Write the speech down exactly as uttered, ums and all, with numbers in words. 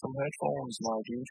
some headphones, my dude.